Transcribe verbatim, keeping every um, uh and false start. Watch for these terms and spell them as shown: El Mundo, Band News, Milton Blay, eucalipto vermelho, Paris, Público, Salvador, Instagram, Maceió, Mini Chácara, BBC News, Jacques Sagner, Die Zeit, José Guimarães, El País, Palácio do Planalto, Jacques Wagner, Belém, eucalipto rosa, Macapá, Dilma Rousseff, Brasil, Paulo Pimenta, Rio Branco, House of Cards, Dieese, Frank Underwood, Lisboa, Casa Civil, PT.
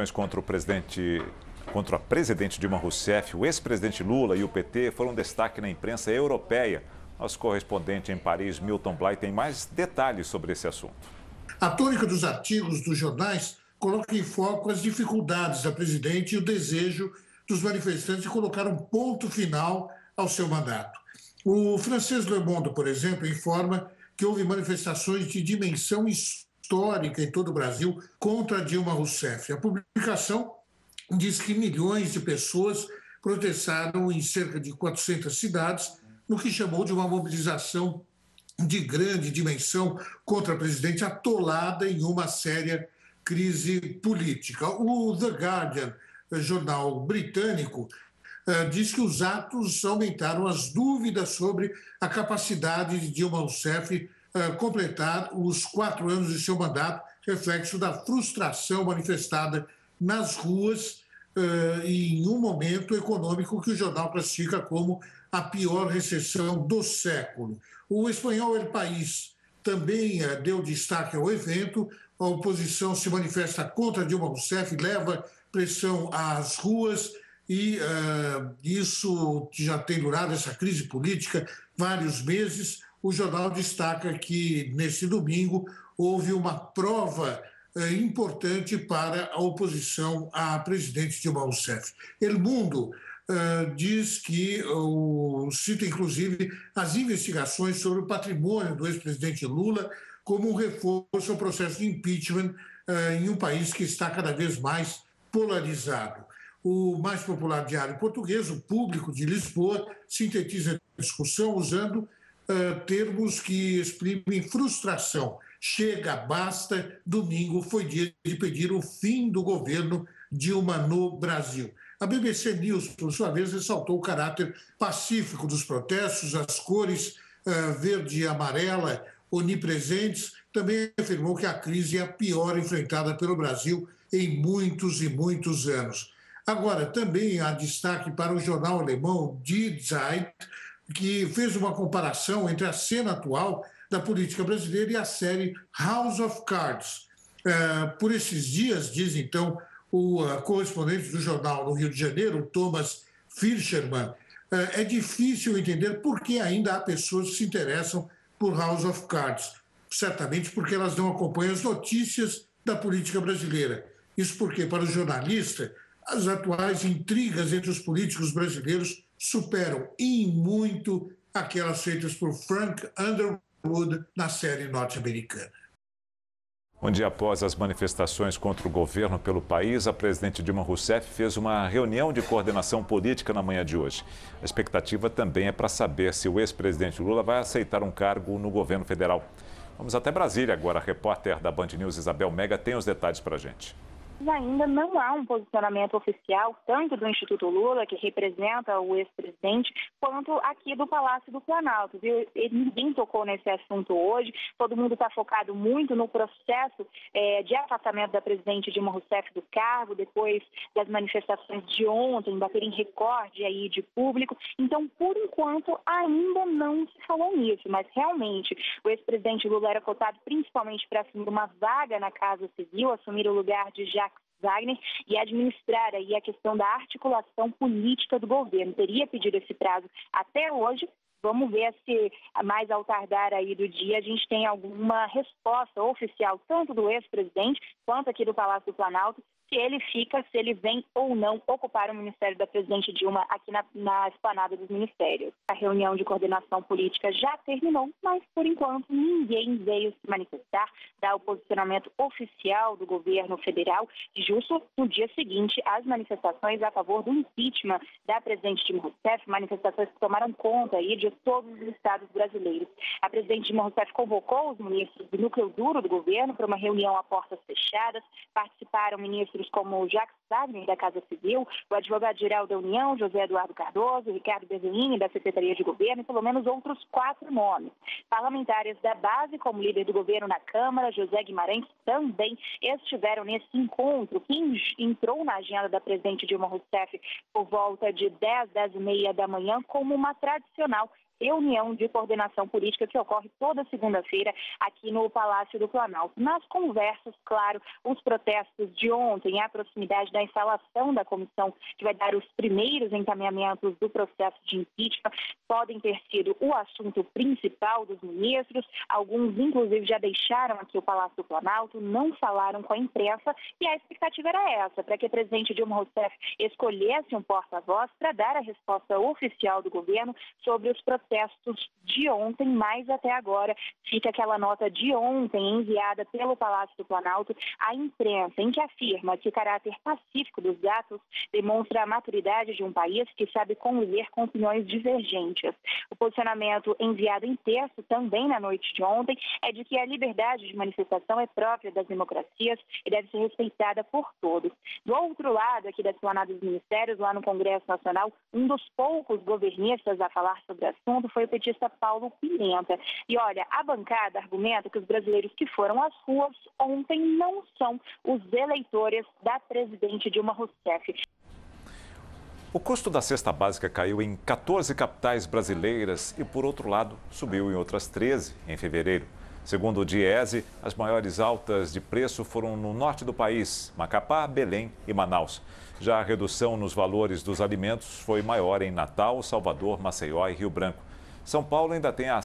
acusações contra o presidente, contra a presidente Dilma Rousseff, o ex-presidente Lula e o P T foram destaque na imprensa europeia. Nosso correspondente em Paris, Milton Blay, tem mais detalhes sobre esse assunto. A tônica dos artigos dos jornais coloca em foco as dificuldades da presidente e o desejo dos manifestantes de colocar um ponto final ao seu mandato. O francês Le Monde, por exemplo, informa que houve manifestações de dimensão histórica em todo o Brasil contra Dilma Rousseff. A publicação diz que milhões de pessoas protestaram em cerca de quatrocentas cidades, no que chamou de uma mobilização de grande dimensão contra a presidente, atolada em uma séria crise política. O The Guardian, jornal britânico, diz que os atos aumentaram as dúvidas sobre a capacidade de Dilma Rousseff completar os quatro anos de seu mandato, reflexo da frustração manifestada nas ruas em um momento econômico que o jornal classifica como a pior recessão do século. O espanhol El País também deu destaque ao evento. A oposição se manifesta contra Dilma Rousseff, leva pressão às ruas e uh, isso já tem durado, essa crise política, vários meses. O jornal destaca que, nesse domingo, houve uma prova uh, importante para a oposição à presidente Dilma Rousseff. El Mundo uh, diz que, uh, cita inclusive as investigações sobre o patrimônio do ex-presidente Lula como um reforço ao processo de impeachment uh, em um país que está cada vez mais polarizado. O mais popular diário português, o Público de Lisboa, sintetiza a discussão usando uh, termos que exprimem frustração. Chega, basta, domingo foi dia de pedir o fim do governo Dilma no Brasil. A B B C News, por sua vez, ressaltou o caráter pacífico dos protestos, as cores uh, verde e amarela onipresentes. Também afirmou que a crise é a pior enfrentada pelo Brasil em muitos e muitos anos. Agora, também há destaque para o jornal alemão Die Zeit, que fez uma comparação entre a cena atual da política brasileira e a série House of Cards. Por esses dias, diz então o correspondente do jornal no Rio de Janeiro, Thomas Fischermann, é difícil entender por que ainda há pessoas que se interessam por House of Cards. Certamente porque elas não acompanham as notícias da política brasileira. Isso porque, para o jornalista, as atuais intrigas entre os políticos brasileiros superam em muito aquelas feitas por Frank Underwood na série norte-americana. Um dia após as manifestações contra o governo pelo país, a presidente Dilma Rousseff fez uma reunião de coordenação política na manhã de hoje. A expectativa também é para saber se o ex-presidente Lula vai aceitar um cargo no governo federal. Vamos até Brasília agora. A repórter da Band News, Isabel Mega, tem os detalhes para a gente. Ainda não há um posicionamento oficial, tanto do Instituto Lula, que representa o ex-presidente, quanto aqui do Palácio do Planalto, viu? Ninguém tocou nesse assunto hoje, todo mundo está focado muito no processo é, de afastamento da presidente Dilma Rousseff do cargo, depois das manifestações de ontem, baterem recorde aí de público. Então, por enquanto, ainda não se falou nisso, mas realmente o ex-presidente Lula era cotado principalmente para assumir uma vaga na Casa Civil, assumir o lugar de Jacques Wagner e administrar aí a questão da articulação política do governo. Teria pedido esse prazo até hoje. Vamos ver se mais ao tardar aí do dia a gente tem alguma resposta oficial, tanto do ex-presidente quanto aqui do Palácio do Planalto, se ele fica, se ele vem ou não ocupar o Ministério da Presidente Dilma aqui na, na esplanada dos ministérios. A reunião de coordenação política já terminou, mas por enquanto ninguém veio se manifestar, dar o posicionamento oficial do governo federal, justo no dia seguinte às manifestações a favor do impeachment da presidente Dilma Rousseff, manifestações que tomaram conta aí de todos os estados brasileiros. A presidente Dilma Rousseff convocou os ministros do núcleo duro do governo para uma reunião a portas fechadas. Participaram ministros como o Jacques Sagner, da Casa Civil, o advogado-geral da União, José Eduardo Cardoso, o Ricardo Berguini, da Secretaria de Governo, e pelo menos outros quatro nomes. Parlamentares da base, como líder do governo na Câmara, José Guimarães, também estiveram nesse encontro, que entrou na agenda da presidente Dilma Rousseff por volta de dez, dez e meia da manhã, como uma tradicional reunião de coordenação política que ocorre toda segunda-feira aqui no Palácio do Planalto. Nas conversas, claro, os protestos de ontem, a proximidade da instalação da comissão que vai dar os primeiros encaminhamentos do processo de impeachment podem ter sido o assunto principal dos ministros. Alguns, inclusive, já deixaram aqui o Palácio do Planalto, não falaram com a imprensa e a expectativa era essa, para que a presidente Dilma Rousseff escolhesse um porta-voz para dar a resposta oficial do governo sobre os protestos de ontem, mas até agora fica aquela nota de ontem enviada pelo Palácio do Planalto à imprensa, em que afirma que o caráter pacífico dos atos demonstra a maturidade de um país que sabe conviver com opiniões divergentes. O posicionamento enviado em texto também na noite de ontem é de que a liberdade de manifestação é própria das democracias e deve ser respeitada por todos. Do outro lado aqui da esplanada dos ministérios, lá no Congresso Nacional, um dos poucos governistas a falar sobre o assunto foi o petista Paulo Pimenta. E olha, a bancada argumenta que os brasileiros que foram às ruas ontem não são os eleitores da presidente Dilma Rousseff. O custo da cesta básica caiu em quatorze capitais brasileiras e, por outro lado, subiu em outras treze em fevereiro. Segundo o Dieese, as maiores altas de preço foram no norte do país, Macapá, Belém e Manaus. Já a redução nos valores dos alimentos foi maior em Natal, Salvador, Maceió e Rio Branco. São Paulo ainda tem a